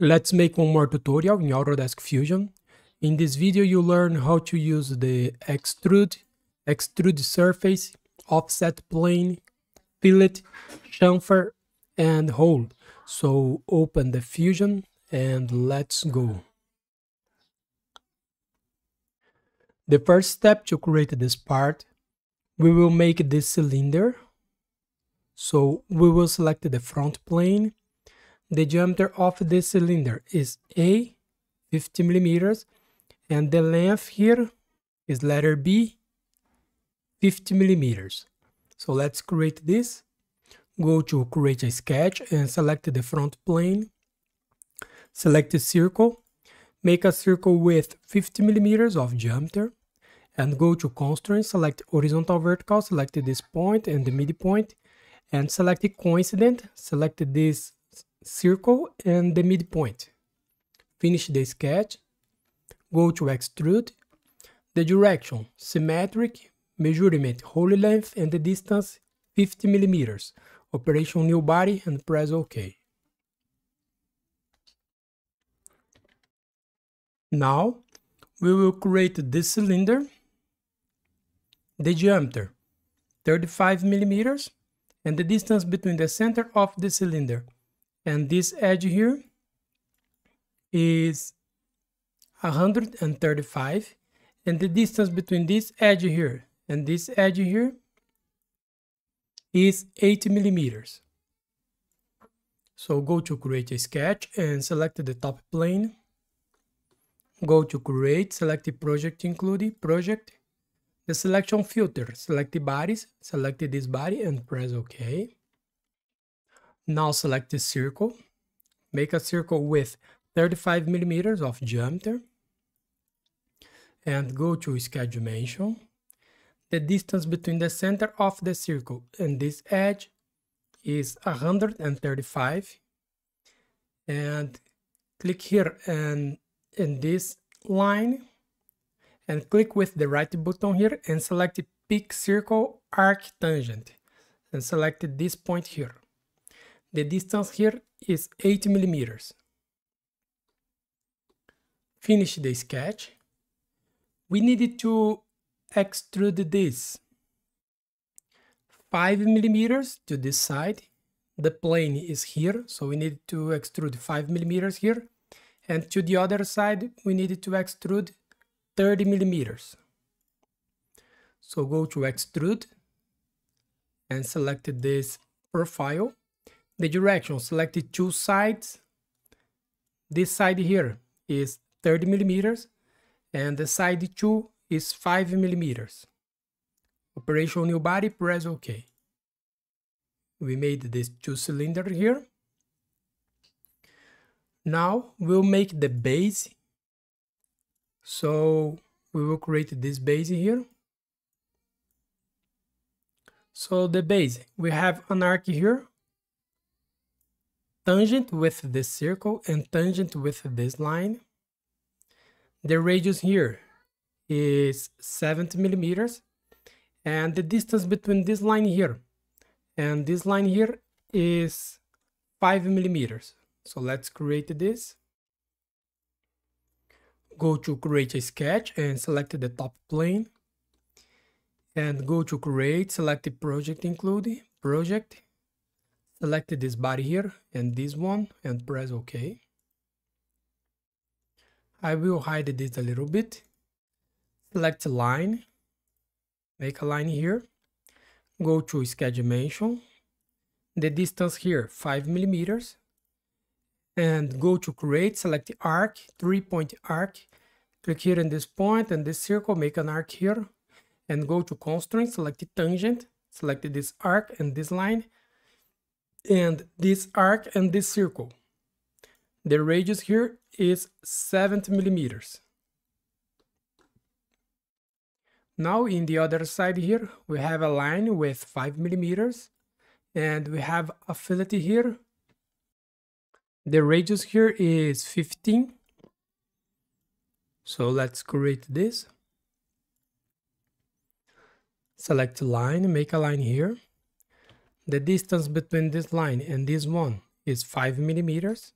Let's make one more tutorial in Autodesk Fusion. In this video you learn how to use the extrude surface, offset plane, fillet, chamfer and hold. So open the Fusion and let's go. The first step to create this part, we will make this cylinder. So we will select the front plane. The diameter of this cylinder is A, 50 millimeters, and the length here is letter B, 50 millimeters. So let's create this. Go to create a sketch and select the front plane. Select a circle. Make a circle with 50 millimeters of diameter. And go to constraints, select horizontal vertical, select this point and the midpoint. And select coincident, select this circle and the midpoint. Finish the sketch. Go to extrude. The direction, symmetric, measurement, whole length and the distance 50 millimeters. Operation new body and press OK. Now we will create this cylinder. The diameter 35 millimeters and the distance between the center of the cylinder and this edge here is 135, and the distance between this edge here and this edge here is 80 millimeters. So go to create a sketch and select the top plane. Go to create, select the project included, project, the selection filter, select the bodies, select this body and press OK. Now select the circle, make a circle with 35 millimeters of diameter and go to sketch dimension. The distance between the center of the circle and this edge is 135, and click here and in this line and click with the right button here and select pick circle arc tangent and select this point here. The distance here is 80 millimeters. Finish the sketch. We need to extrude this 5 millimeters to this side. The plane is here, so we need to extrude 5 millimeters here. And to the other side, we need to extrude 30 millimeters. So go to extrude and select this profile. The direction, select the two sides. This side here is 30 millimeters and the side 2 is 5 millimeters. Operation new body, press OK. We made this two cylinder here. Now we'll make the base. So we will create this base here. So the base, we have an arc here. Tangent with this circle and tangent with this line. The radius here is 70 millimeters. And the distance between this line here and this line here is 5 millimeters. So let's create this. Go to create a sketch and select the top plane. And go to create, select the project included, project. Select this body here and this one and press OK. I will hide this a little bit. Select line. Make a line here. Go to sketch dimension. The distance here 5 millimeters. And go to create, select the arc, 3-point arc. Click here in this point and this circle, make an arc here. And go to constraint, select the tangent, select this arc and this line. And this arc and this circle. The radius here is 70 millimeters. Now in the other side here, we have a line with 5 millimeters. And we have a fillet here. The radius here is 15. So let's create this. Select line, make a line here. The distance between this line and this one is 5 millimeters.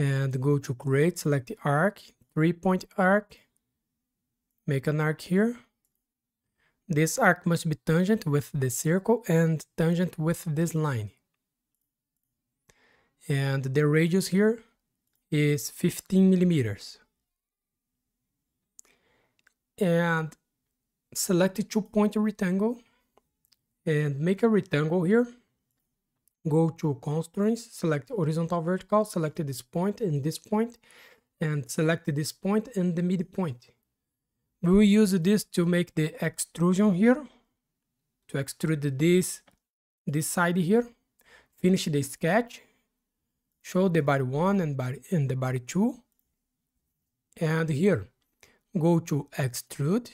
and go to create, select the arc, 3-point arc, make an arc here. This arc must be tangent with the circle and tangent with this line. And the radius here is 15 millimeters. And select the 2-point rectangle and make a rectangle here. Go to constraints, select horizontal, vertical, select this point, and select this point and the midpoint. We will use this to make the extrusion here, to extrude this side here. Finish the sketch, show the body 1 and the body 2. And here, go to extrude.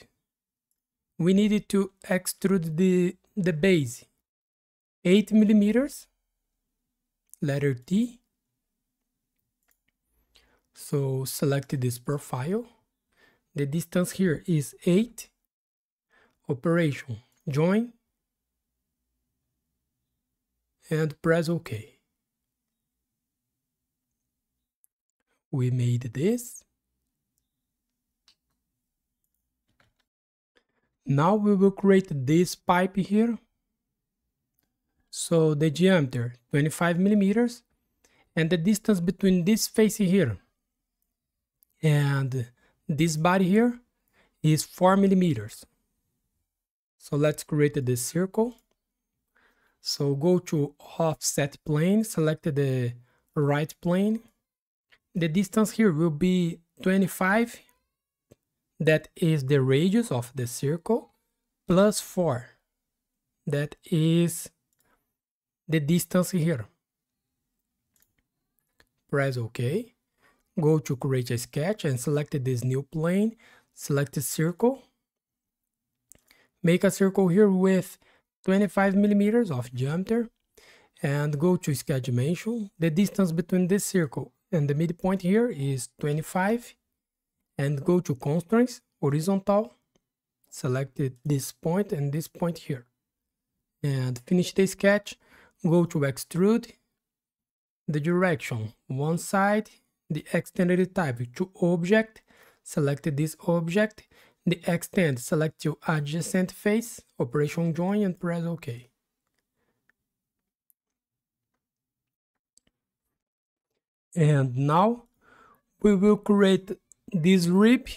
We needed to extrude the base 8 millimeters. Letter T. So select this profile. The distance here is 8. Operation, join. And press OK. We made this. Now we will create this pipe here. So the diameter 25 millimeters. And the distance between this face here and this body here is 4 millimeters. So let's create this circle. So go to offset plane, select the right plane. The distance here will be 25. That is the radius of the circle, plus 4. That is the distance here. Press OK. Go to create a sketch and select this new plane, select a circle. Make a circle here with 25 millimeters of diameter and go to sketch dimension. The distance between this circle and the midpoint here is 25 and go to constraints, horizontal, select this point and this point here. And finish the sketch, go to extrude, the direction, one side, the extended type to object, select this object, the extend, select to adjacent face, operation join and press OK. And now we will create this rib.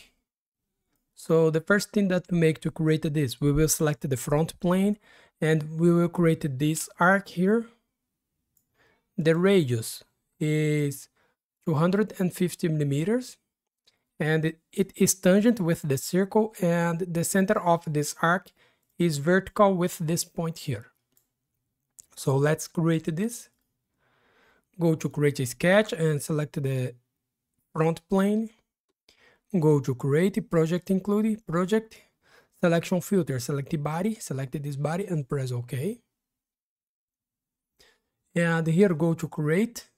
So the first thing that we make to create this, we will select the front plane and we will create this arc here. The radius is 250 millimeters and it is tangent with the circle and the center of this arc is vertical with this point here. So let's create this. Go to create a sketch and select the front plane. Go to create project, include project, selection filter, select the body, select this body and press OK. And here go to create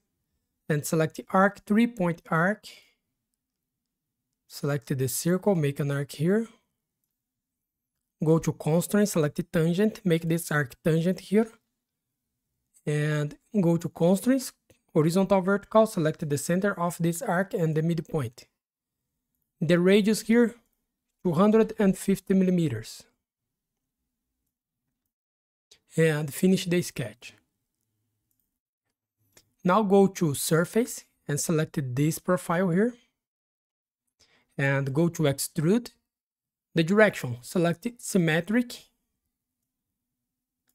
and select the arc, 3-point arc, select the circle, make an arc here, go to constraint, select the tangent, make this arc tangent here, and go to constraints, horizontal, vertical, select the center of this arc and the midpoint. The radius here, 250 millimeters. And finish the sketch. Now go to surface and select this profile here and go to extrude. The direction, select symmetric,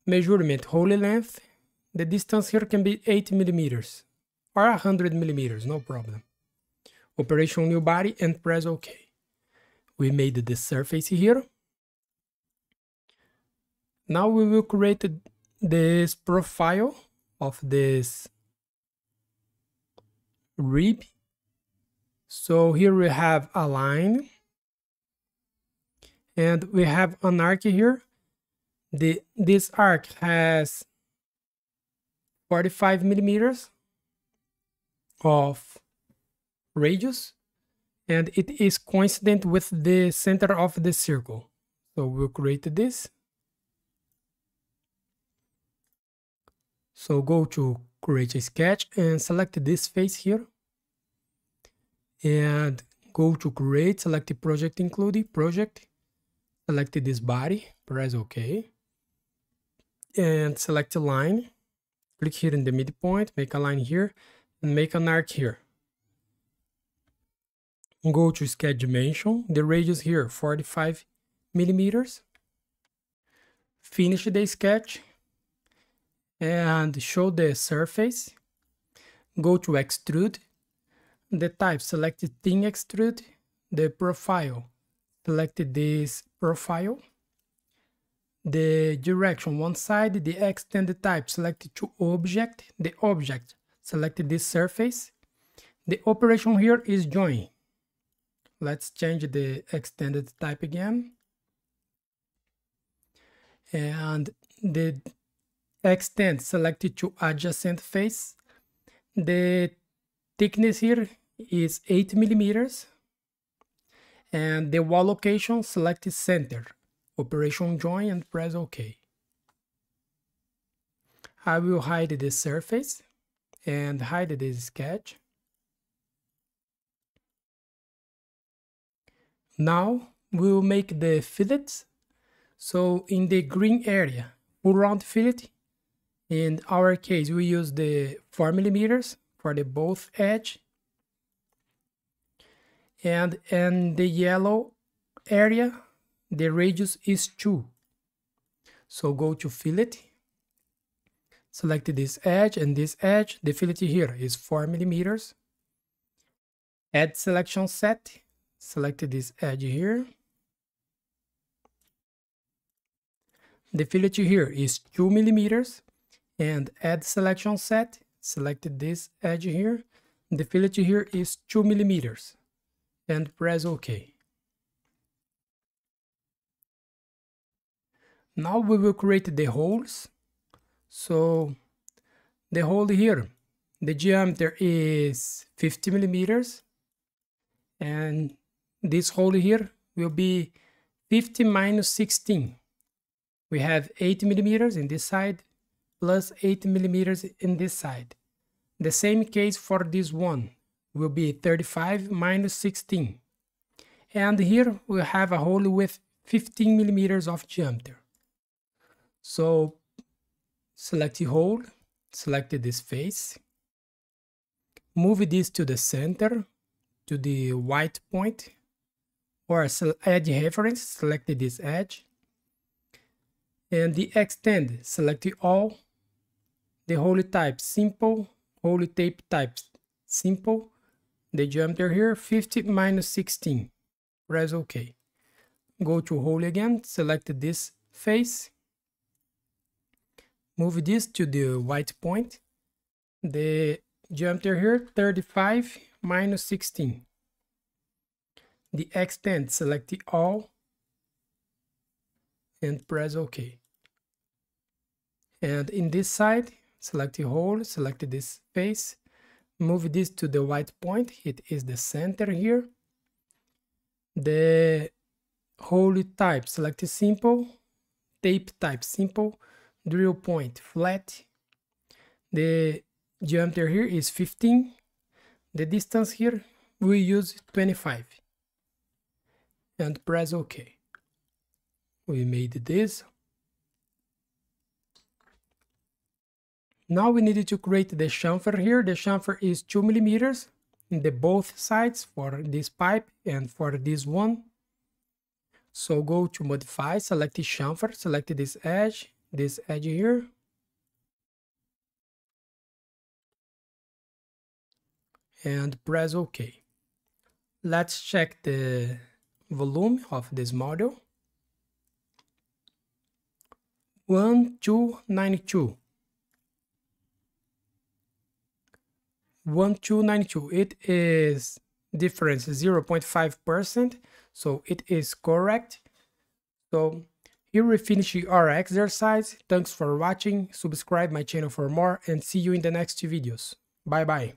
measurement whole length. The distance here can be 8 millimeters or 100 millimeters, no problem. Operation new body and press OK. We made the surface here. Now we will create this profile of this rib. So here we have a line and we have an arc here. This arc has 45 millimeters of radius and it is coincident with the center of the circle. So we'll create this. So go to create a sketch and select this face here. and go to create, select the project including project, select this body, press OK, and select a line, click here in the midpoint, make a line here, and make an arc here. Go to sketch dimension, the radius here 45 millimeters. Finish the sketch and show the surface. Go to extrude, the type, select thin extrude, the profile, select this profile, the direction one side, the extended type, select to object, the object, select this surface. The operation here is join. Let's change the extended type again. And the extend selected to adjacent face. The thickness here is 8 millimeters. And the wall location selected center. Operation join and press OK. I will hide the surface and hide this sketch. Now we will make the fillets. So in the green area, full round fillet. In our case, we use the 4 millimeters for the both edge. And in the yellow area, the radius is 2. So go to fillet. Select this edge and this edge. The fillet here is 4 millimeters. Add selection set. Select this edge here. The fillet here is 2 millimeters, and add selection set. Select this edge here. The fillet here is 2 millimeters, and press OK. Now we will create the holes. So the hole here, the diameter is 50 millimeters, and this hole here will be 50 minus 16. We have 8 millimeters in this side plus 8 millimeters in this side. The same case for this one will be 35 minus 16. And here we have a hole with 15 millimeters of diameter. So select the hole, select this face, move this to the center, to the white point, or edge reference, select this edge. And the extend, select all, the hole type simple, hole tape type simple, the diameter here 50 minus 16, press OK. Go to hole again, select this face, move this to the white point, the diameter here 35 minus 16. The extend, select all, and press OK. And in this side, select the hole, select this face, move this to the white point, it is the center here. The hole type, select simple, tape type simple, drill point flat. The diameter here is 15. The distance here, we use 25. And press OK. We made this. Now we need to create the chamfer here. The chamfer is 2 millimeters in the both sides for this pipe and for this one. So go to modify, select the chamfer, select this edge here. And press OK. Let's check the volume of this model. 1292. 1292. It is difference 0.5%, so it is correct. So here we finish our exercise. Thanks for watching. Subscribe my channel for more, and see you in the next videos. Bye bye.